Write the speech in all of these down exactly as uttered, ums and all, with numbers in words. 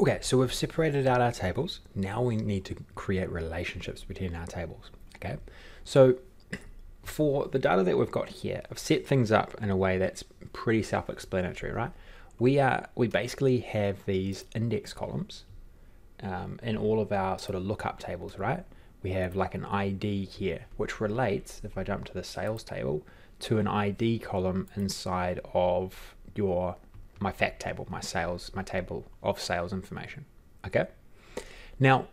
Okay, so we've separated out our tables. Now we need to create relationships between our tables, okay? So for the data that we've got here, I've set things up in a way that's pretty self-explanatory, right? We are we basically have these index columns um, in all of our sort of lookup tables, right? We have like an I D here, which relates, if I jump to the sales table, to an I D column inside of your my fact table, my sales, my table of sales information, okay? Now,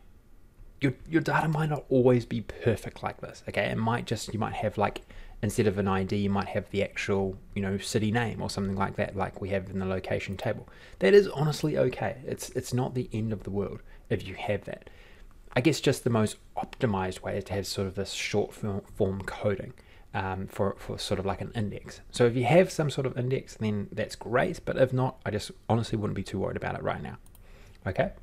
your, your data might not always be perfect like this, okay? It might just, you might have like, instead of an I D, you might have the actual, you know, city name or something like that, like we have in the location table. That is honestly okay. It's, it's not the end of the world if you have that. I guess just the most optimized way is to have sort of this short form coding um, for, for sort of like an index. So if you have some sort of index, then that's great. But if not, I just honestly wouldn't be too worried about it right now. Okay.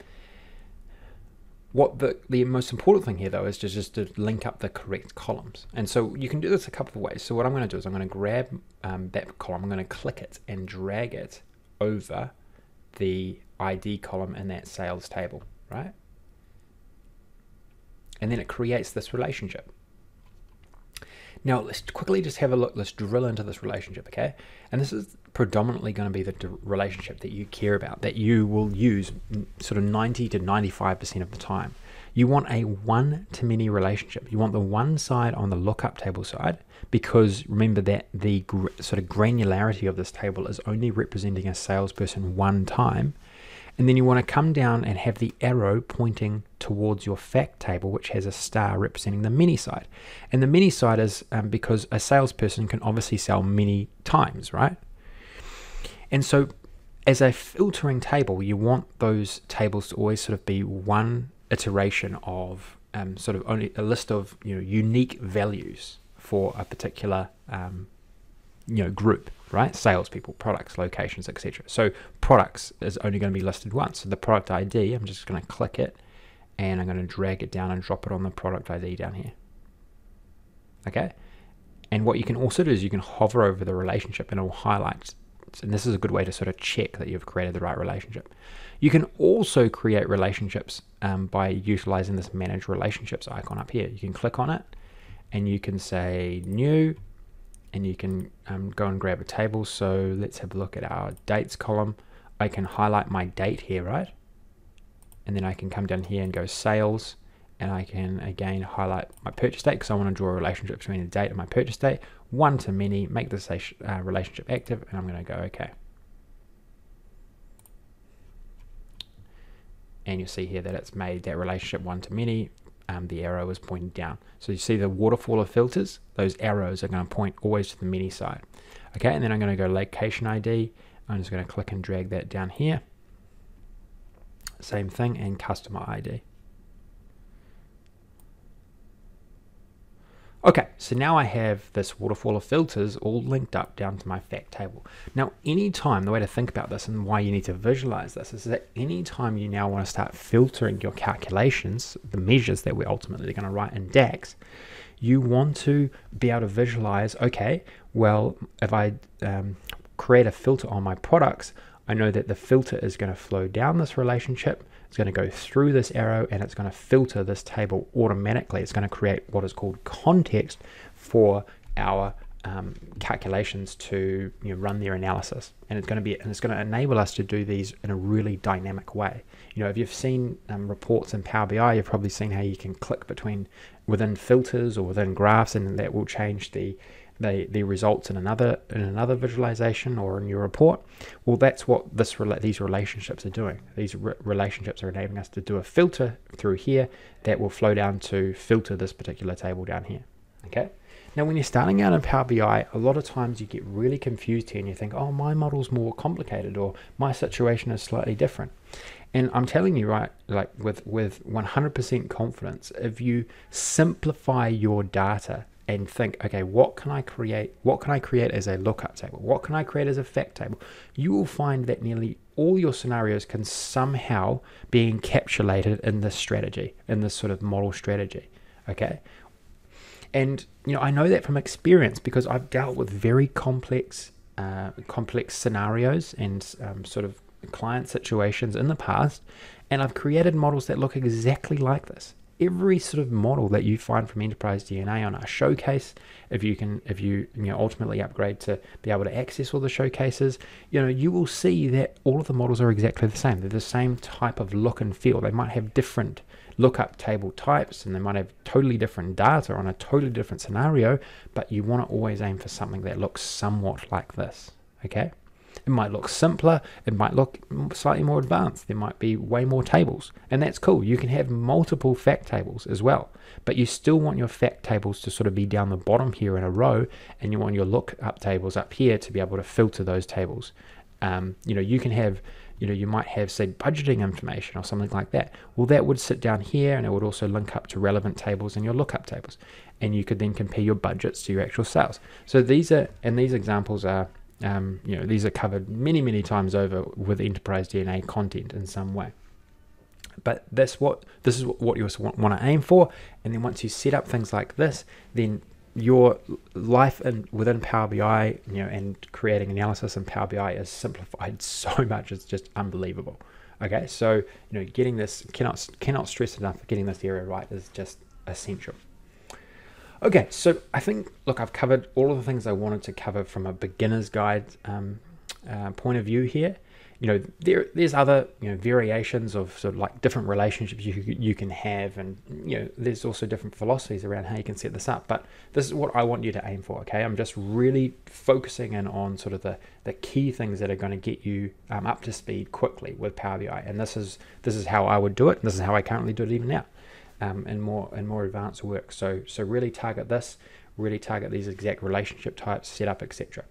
What the, the most important thing here though is just, just to link up the correct columns. And so you can do this a couple of ways. So what I'm going to do is I'm going to grab um, that column, I'm going to click it and drag it over the I D column in that sales table, right? And then it creates this relationship. Now let's quickly just have a look, let's drill into this relationship, okay? And this is predominantly going to be the relationship that you care about, that you will use sort of ninety to ninety-five percent of the time. You want a one-to-many relationship. You want the one side on the lookup table side, because remember that the sort of granularity of this table is only representing a salesperson one time. And then you want to come down and have the arrow pointing towards your fact table, which has a star representing the many side. And the many side is um, because a salesperson can obviously sell many times, right? And so as a filtering table, you want those tables to always sort of be one iteration of um, sort of only a list of, you know, unique values for a particular um, you know, group, right? Salespeople, products, locations, et cetera. So products is only going to be listed once. So the product I D, I'm just going to click it and I'm going to drag it down and drop it on the product I D down here. Okay. And what you can also do is you can hover over the relationship and it will highlight. And this is a good way to sort of check that you've created the right relationship. You can also create relationships um, by utilizing this manage relationships icon up here. You can click on it and you can say new, and you can um, go and grab a table. So let's have a look at our dates column. I can highlight my date here, right? And then I can come down here and go sales, and I can again highlight my purchase date because I want to draw a relationship between the date and my purchase date. One to many, make this uh, relationship active, and I'm going to go okay. And you'll see here that it's made that relationship one to many. Um, the arrow is pointing down. So you see the waterfall of filters, those arrows are going to point always to the many side. Okay, and then I'm going to go location I D. I'm just going to click and drag that down here. Same thing, and customer I D. Okay, so now I have this waterfall of filters all linked up down to my fact table. Now, anytime, the way to think about this and why you need to visualize this is that anytime you now want to start filtering your calculations, the measures that we're ultimately going to write in DAX, you want to be able to visualize, okay, well, if I um, create a filter on my products, I know that the filter is going to flow down this relationship, it's going to go through this arrow, and it's going to filter this table automatically. It's going to create what is called context for our um, calculations to, you know, run their analysis, and it's going to be and it's going to enable us to do these in a really dynamic way. You know, if you've seen um, reports in Power B I, you've probably seen how you can click between within filters or within graphs, and that will change the The, the results in another in another visualization or in your report. Well, that's what this these relationships are doing. These re relationships are enabling us to do a filter through here that will flow down to filter this particular table down here. Okay. Now, when you're starting out in Power B I, a lot of times you get really confused here and you think, oh, my model's more complicated, or my situation is slightly different. And I'm telling you, right, like with with one hundred percent confidence, if you simplify your data and think, okay, what can I create? What can I create as a lookup table? What can I create as a fact table? You will find that nearly all your scenarios can somehow be encapsulated in this strategy, in this sort of model strategy, okay? And, you know, I know that from experience because I've dealt with very complex, uh, complex scenarios and um, sort of client situations in the past, And I've created models that look exactly like this. Every sort of model that you find from Enterprise D N A on our showcase, if you can, if you, you know, ultimately upgrade to be able to access all the showcases, you know, you will see that all of the models are exactly the same. They're the same type of look and feel. They might have different lookup table types, and they might have totally different data on a totally different scenario, but you want to always aim for something that looks somewhat like this, okay? It might look simpler, it might look slightly more advanced, there might be way more tables, and that's cool. You can have multiple fact tables as well, but you still want your fact tables to sort of be down the bottom here in a row, and you want your lookup tables up here to be able to filter those tables. Um, you know, you can have, you know, you might have, say, budgeting information or something like that. Well, that would sit down here, and it would also link up to relevant tables and your lookup tables, and you could then compare your budgets to your actual sales. So these are, and these examples are, Um, you know, these are covered many, many times over with Enterprise D N A content in some way. But that's what, this is what you also want, want to aim for. And then once you set up things like this, then your life in, within Power B I, you know, and creating analysis in Power B I is simplified so much. It's just unbelievable. Okay, so, you know, getting this, cannot, cannot stress enough, getting this area right is just essential. Okay, so I think, look, I've covered all of the things I wanted to cover from a beginner's guide um, uh, point of view here. You know, there, there's other, you know, variations of sort of like different relationships you, you can have, and, you know, there's also different philosophies around how you can set this up, but this is what I want you to aim for, okay? I'm just really focusing in on sort of the, the key things that are going to get you um, up to speed quickly with Power B I, and this is, this is how I would do it, and this is how I currently do it even now. Um, and more and more advanced work. So so really target this, really target these exact relationship types, setup, et cetera.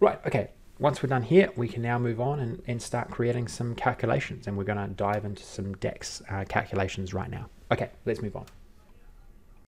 Right, okay, once we're done here, we can now move on and, and start creating some calculations, and we're gonna dive into some DAX uh, calculations right now. Okay, let's move on.